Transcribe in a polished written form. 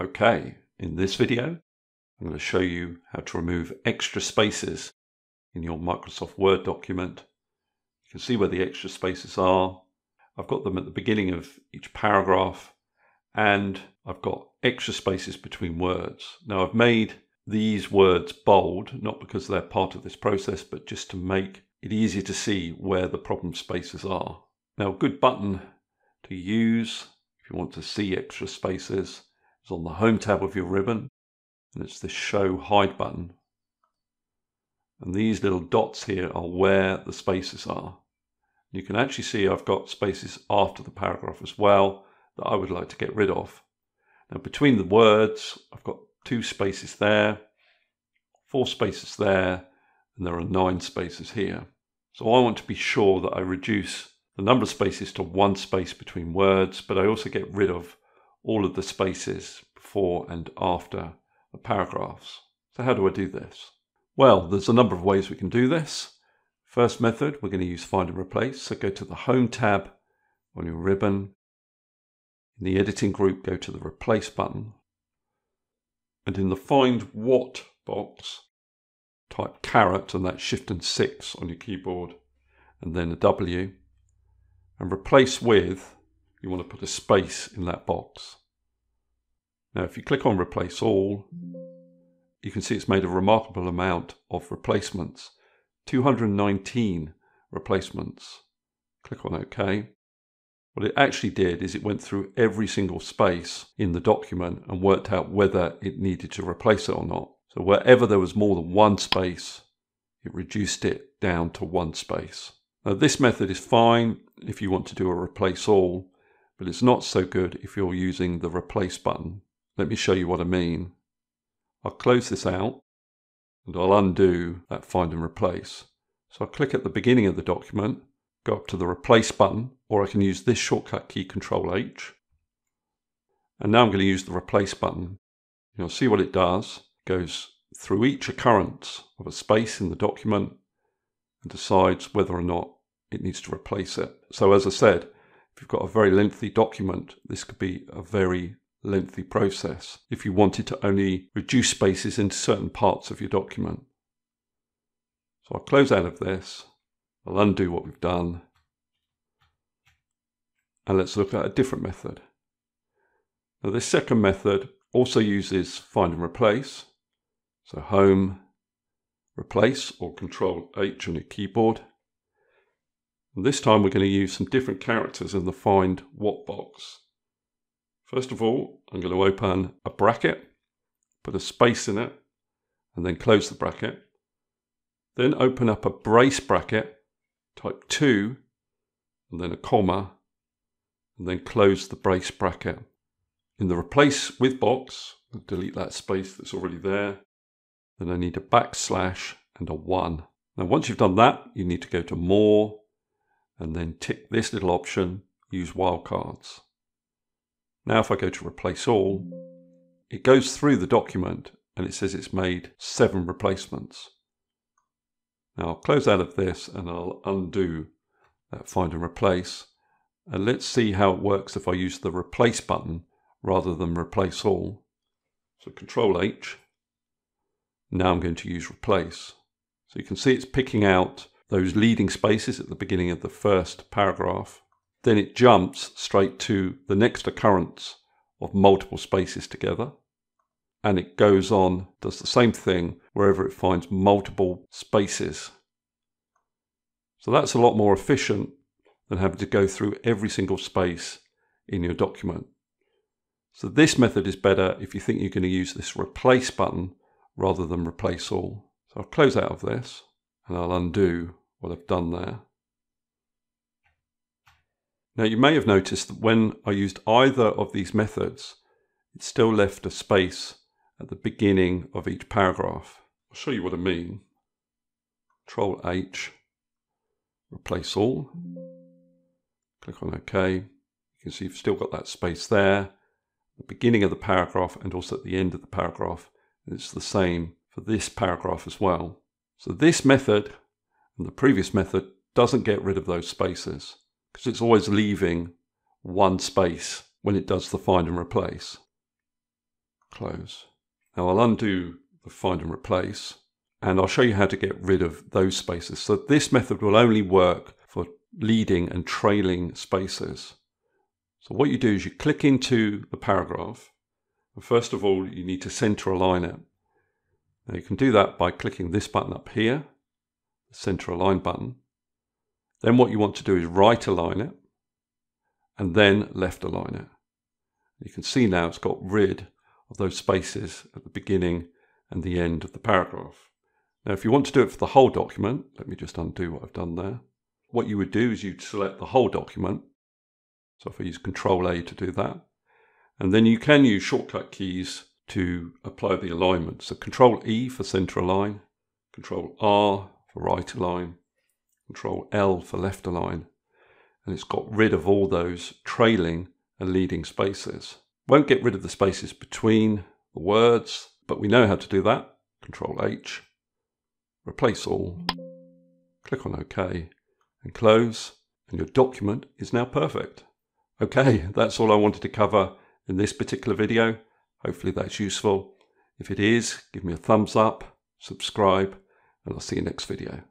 Okay, in this video, I'm going to show you how to remove extra spaces in your Microsoft Word document. You can see where the extra spaces are. I've got them at the beginning of each paragraph, and I've got extra spaces between words. Now, I've made these words bold, not because they're part of this process, but just to make it easier to see where the problem spaces are. Now, a good button to use if you want to see extra spaces is on the Home tab of your ribbon, and it's the Show Hide button. And these little dots here are where the spaces are. You can actually see I've got spaces after the paragraph as well that I would like to get rid of. Now, between the words, I've got 2 spaces there, 4 spaces there, and there are 9 spaces here. So I want to be sure that I reduce the number of spaces to 1 space between words, but I also get rid of all of the spaces before and after the paragraphs. So how do I do this? Well, there's a number of ways we can do this. First method, we're going to use Find and Replace. So go to the Home tab on your ribbon. In the editing group, go to the Replace button. And in the Find What box, type carrot, and that's Shift and 6 on your keyboard, and then a W. And replace with, you want to put a space in that box. Now, if you click on Replace All, you can see it's made a remarkable amount of replacements, 219 replacements. Click on OK. What it actually did is it went through every single space in the document and worked out whether it needed to replace it or not. So wherever there was more than 1 space, it reduced it down to 1 space. Now, this method is fine if you want to do a replace all, but it's not so good if you're using the replace button. Let me show you what I mean. I'll close this out and I'll undo that find and replace. So I'll click at the beginning of the document, go up to the replace button, or I can use this shortcut key Control H. And now I'm going to use the replace button. You'll see what it does. It goes through each occurrence of a space in the document and decides whether or not it needs to replace it. So as I said, if you've got a very lengthy document, this could be a very lengthy process if you wanted to only reduce spaces into certain parts of your document. So I'll close out of this, I'll undo what we've done, and let's look at a different method. Now, this second method also uses find and replace. So Home, Replace, or Control H on your keyboard. And this time we're going to use some different characters in the Find What box. First of all, I'm going to open a bracket, put a space in it, and then close the bracket. Then open up a brace bracket, type 2, and then a comma, and then close the brace bracket. In the Replace With box, I'll delete that space that's already there. Then I need a backslash and a 1. Now, once you've done that, you need to go to More, and then tick this little option, Use Wildcards. Now, if I go to Replace All, it goes through the document and it says it's made 7 replacements. Now, I'll close out of this and I'll undo that Find and Replace. And let's see how it works if I use the Replace button rather than Replace All. So Control H. Now I'm going to use Replace. So you can see it's picking out those leading spaces at the beginning of the first paragraph. Then it jumps straight to the next occurrence of multiple spaces together. And it goes on, does the same thing wherever it finds multiple spaces. So that's a lot more efficient than having to go through every single space in your document. So this method is better if you think you're going to use this replace button rather than replace all. So I'll close out of this and I'll undo what I've done there. Now, you may have noticed that when I used either of these methods, it still left a space at the beginning of each paragraph. I'll show you what I mean. Control H, replace all, click on OK. You can see you've still got that space there, at the beginning of the paragraph and also at the end of the paragraph. It's the same for this paragraph as well. So this method and the previous method doesn't get rid of those spaces because it's always leaving 1 space when it does the find and replace. close. Now I'll undo the find and replace, and I'll show you how to get rid of those spaces. So this method will only work for leading and trailing spaces. So what you do is you click into the paragraph, and first of all, you need to center align it. Now you can do that by clicking this button up here, the center align button. Then what you want to do is right align it, and then left align it. You can see now it's got rid of those spaces at the beginning and the end of the paragraph. Now, if you want to do it for the whole document, let me just undo what I've done there. What you would do is you'd select the whole document. So if I use Control A to do that, and then you can use shortcut keys to apply the alignment. So Control E for center align, Control R for right align, Control L for left align, and it's got rid of all those trailing and leading spaces. Won't get rid of the spaces between the words, but we know how to do that. Control H, replace all, click on OK and close, and your document is now perfect. Okay, that's all I wanted to cover in this particular video. Hopefully that's useful. If it is, give me a thumbs up, subscribe, and I'll see you next video.